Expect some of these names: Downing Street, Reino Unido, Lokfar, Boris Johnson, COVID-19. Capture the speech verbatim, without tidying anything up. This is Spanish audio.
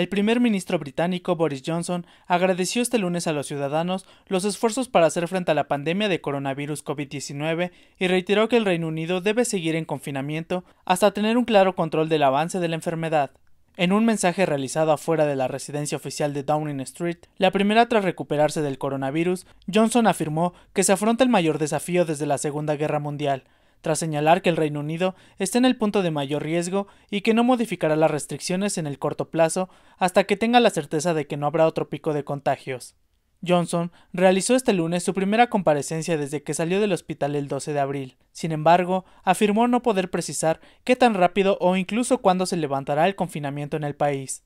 El primer ministro británico Boris Johnson agradeció este lunes a los ciudadanos los esfuerzos para hacer frente a la pandemia de coronavirus COVID diecinueve y reiteró que el Reino Unido debe seguir en confinamiento hasta tener un claro control del avance de la enfermedad. En un mensaje realizado afuera de la residencia oficial de Downing Street, la primera tras recuperarse del coronavirus, Johnson afirmó que se afronta el mayor desafío desde la Segunda Guerra Mundial, tras señalar que el Reino Unido está en el punto de mayor riesgo y que no modificará las restricciones en el corto plazo hasta que tenga la certeza de que no habrá otro pico de contagios. Johnson realizó este lunes su primera comparecencia desde que salió del hospital el doce de abril. Sin embargo, afirmó no poder precisar qué tan rápido o incluso cuándo se levantará el confinamiento en el país.